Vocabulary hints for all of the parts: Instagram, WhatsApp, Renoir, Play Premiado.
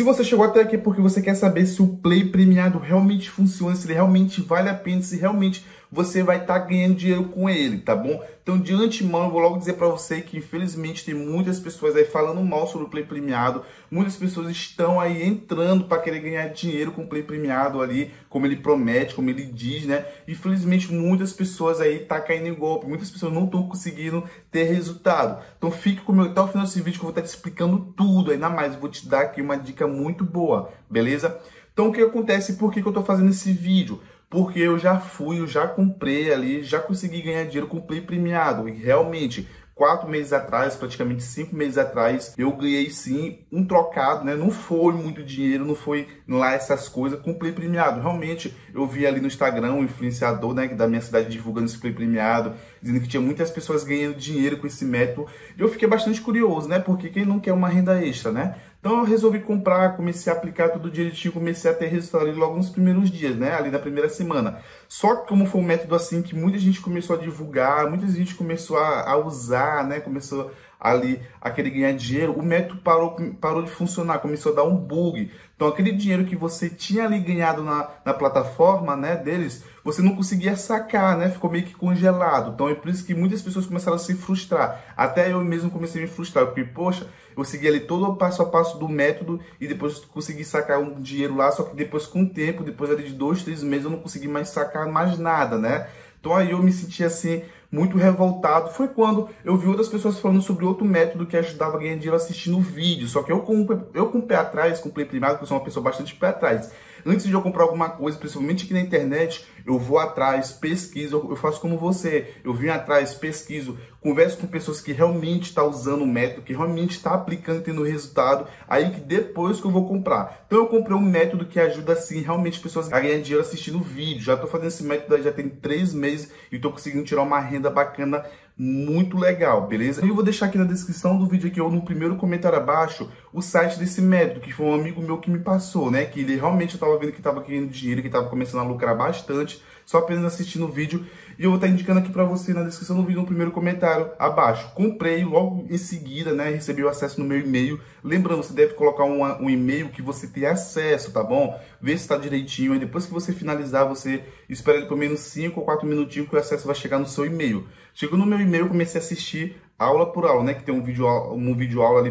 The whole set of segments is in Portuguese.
Se você chegou até aqui porque você quer saber se o Play Premiado realmente funciona, se ele realmente vale a pena, se realmente você vai estar ganhando dinheiro com ele, tá bom? Então, de antemão, eu vou logo dizer para você que, infelizmente, tem muitas pessoas aí falando mal sobre o Play Premiado. Muitas pessoas estão aí entrando para querer ganhar dinheiro com o Play Premiado ali, como ele promete, como ele diz, né? Infelizmente, muitas pessoas aí tá caindo em golpe. Muitas pessoas não estão conseguindo ter resultado. Então, fique comigo até o final desse vídeo que eu vou estar te explicando tudo. Ainda mais, vou te dar aqui uma dica muito boa, beleza? Então, o que acontece e por que eu tô fazendo esse vídeo? Porque eu já comprei ali, já consegui ganhar dinheiro com o Play Premiado. E realmente, 4 meses atrás, praticamente 5 meses atrás, eu ganhei sim um trocado, né? Não foi muito dinheiro, não foi lá essas coisas com o Play Premiado. Realmente, eu vi ali no Instagram um influenciador, né, da minha cidade divulgando esse Play Premiado, dizendo que tinha muitas pessoas ganhando dinheiro com esse método. E eu fiquei bastante curioso, né? Porque quem não quer uma renda extra, né? Então eu resolvi comprar, comecei a aplicar tudo direitinho, comecei a ter resultado ali logo nos primeiros dias, né? Ali na primeira semana. Só que como foi um método assim que muita gente começou a divulgar, muita gente começou a usar, né? Começou ali a querer ganhar dinheiro, o método parou de funcionar, começou a dar um bug. Então aquele dinheiro que você tinha ali ganhado na plataforma, né, deles, você não conseguia sacar, né? Ficou meio que congelado. Então é por isso que muitas pessoas começaram a se frustrar. Até eu mesmo comecei a me frustrar, porque, poxa, eu segui ali todo o passo a passo do método e depois consegui sacar um dinheiro lá, só que depois com o tempo, depois ali de 2, 3 meses, eu não consegui mais sacar mais nada, né? Então aí eu me senti assim, muito revoltado. Foi quando eu vi outras pessoas falando sobre outro método que ajudava a ganhar dinheiro assistindo vídeo. Só que eu com o pé atrás, com o Play Premiado, porque eu sou uma pessoa bastante pé atrás. Antes de eu comprar alguma coisa, principalmente aqui na internet, eu vou atrás, pesquiso, eu faço como você. Eu vim atrás, pesquiso, converso com pessoas que realmente estão usando o método, que realmente estão aplicando e tendo resultado, aí que depois que eu vou comprar. Então eu comprei um método que ajuda, assim, realmente pessoas a ganhar dinheiro assistindo vídeo. Já estou fazendo esse método aí já tem 3 meses e estou conseguindo tirar uma renda bacana, muito legal, beleza? Eu vou deixar aqui na descrição do vídeo aqui, ou no primeiro comentário abaixo, o site desse método, que foi um amigo meu que me passou, né? Que ele realmente estava vendo que estava ganhando dinheiro, que estava começando a lucrar bastante, só apenas assistindo o vídeo. E eu vou estar indicando aqui para você na descrição do vídeo, no primeiro comentário abaixo. Comprei logo em seguida, né? Recebi o acesso no meu e-mail. Lembrando, você deve colocar um e-mail que você tem acesso, tá bom? Vê se está direitinho. Aí depois que você finalizar, você espera ele pelo menos 5 ou 4 minutinhos que o acesso vai chegar no seu e-mail. Chegou no meu e-mail, eu comecei a assistir aula por aula, né? Que tem um vídeo aula ali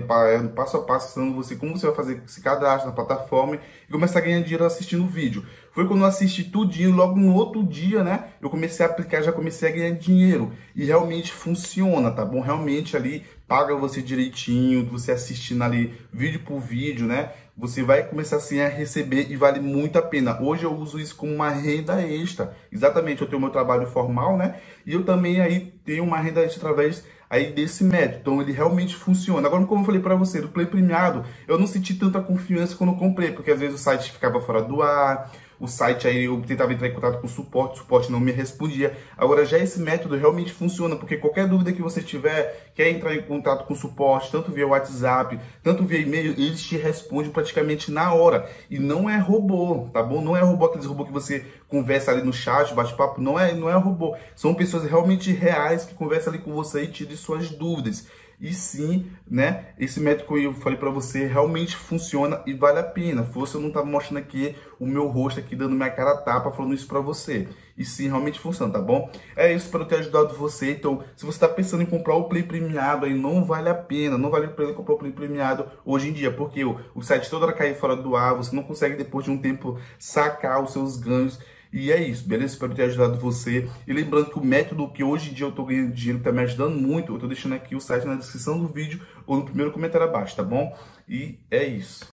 passo a passo, ensinando você como você vai fazer esse cadastro na plataforma e começar a ganhar dinheiro assistindo o vídeo. Foi quando eu assisti tudinho, logo no outro dia, né? Eu comecei a aplicar, já comecei a ganhar dinheiro. E realmente funciona, tá bom? Realmente ali paga você direitinho, você assistindo ali vídeo por vídeo, né? Você vai começar assim a receber e vale muito a pena. Hoje eu uso isso como uma renda extra. Exatamente, eu tenho meu trabalho formal, né? E eu também aí tenho uma renda extra através aí desse método. Então ele realmente funciona. Agora, como eu falei para você, do Play Premiado, eu não senti tanta confiança quando eu comprei, porque às vezes o site ficava fora do ar. O site aí eu tentava entrar em contato com o suporte não me respondia. Agora já esse método realmente funciona, porque qualquer dúvida que você tiver, quer entrar em contato com o suporte, tanto via WhatsApp, tanto via e-mail, eles te respondem praticamente na hora. E não é robô, tá bom? Não é robô, aqueles robôs que você conversa ali no chat, bate-papo, não é robô. São pessoas realmente reais que conversam ali com você e tiram suas dúvidas. E sim, né, esse método que eu falei para você realmente funciona e vale a pena. Força, eu não tava mostrando aqui o meu rosto aqui, dando minha cara a tapa, falando isso para você. E sim, realmente funciona, tá bom? É isso, para eu ter ajudado você. Então, se você tá pensando em comprar o Play Premiado, aí não vale a pena. Não vale a pena comprar o Play Premiado hoje em dia, porque o site toda hora cai fora do ar, você não consegue depois de um tempo sacar os seus ganhos. E é isso, beleza? Espero ter ajudado você. E lembrando que o método que hoje em dia eu tô ganhando dinheiro tá me ajudando muito. Eu tô deixando aqui o site na descrição do vídeo ou no primeiro comentário abaixo, tá bom? E é isso.